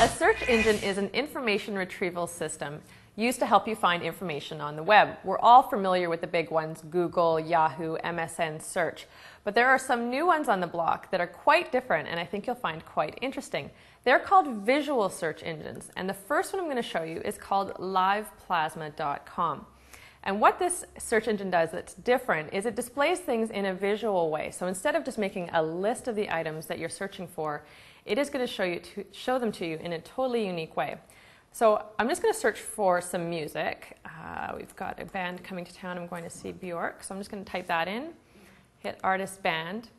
A search engine is an information retrieval system used to help you find information on the web. We're all familiar with the big ones, Google, Yahoo, MSN, search. But there are some new ones on the block that are quite different and I think you'll find quite interesting. They're called visual search engines, and the first one I'm going to show you is called LivePlasma.com. And what this search engine does that's different is it displays things in a visual way. So instead of just making a list of the items that you're searching for, it is going to show them to you in a totally unique way. So I'm just going to search for some music. We've got a band coming to town. I'm going to see Bjork. So I'm just going to type that in, hit artist band,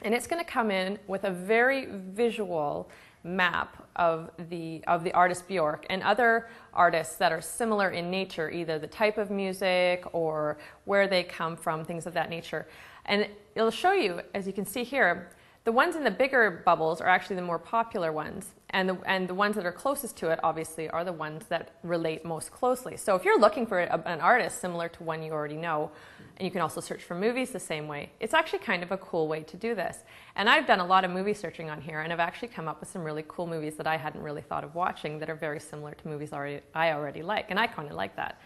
and it's going to come in with a very visual map of the artist Bjork and other artists that are similar in nature, either the type of music or where they come from, things of that nature. And it'll show you, as you can see here, the ones in the bigger bubbles are actually the more popular ones, and the ones that are closest to it obviously are the ones that relate most closely. So if you're looking for an artist similar to one you already know, and you can also search for movies the same way, it's actually kind of a cool way to do this. And I've done a lot of movie searching on here, and I've actually come up with some really cool movies that I hadn't really thought of watching that are very similar to movies I already like, and I kind of like that.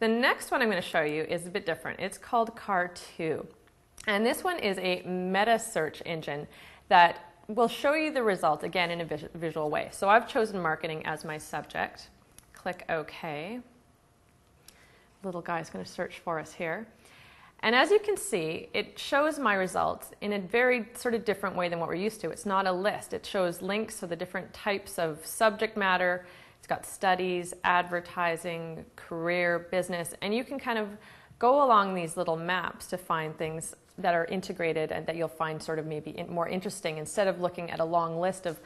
The next one I'm going to show you is a bit different. It's called Kartoo. And this one is a meta search engine that will show you the results, again, in a visual way. So I've chosen marketing as my subject. Click OK. Little guy's going to search for us here. And as you can see, it shows my results in a very sort of different way than what we're used to. It's not a list. It shows links, so the different types of subject matter. It's got studies, advertising, career, business, and you can kind of go along these little maps to find things that are integrated and that you'll find sort of maybe more interesting. Instead of looking at a long list of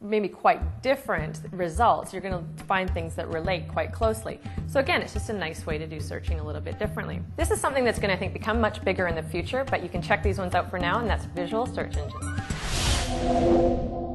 maybe quite different results, you're going to find things that relate quite closely. So again, it's just a nice way to do searching a little bit differently. This is something that's going to, I think, become much bigger in the future, but you can check these ones out for now, and that's visual search engines.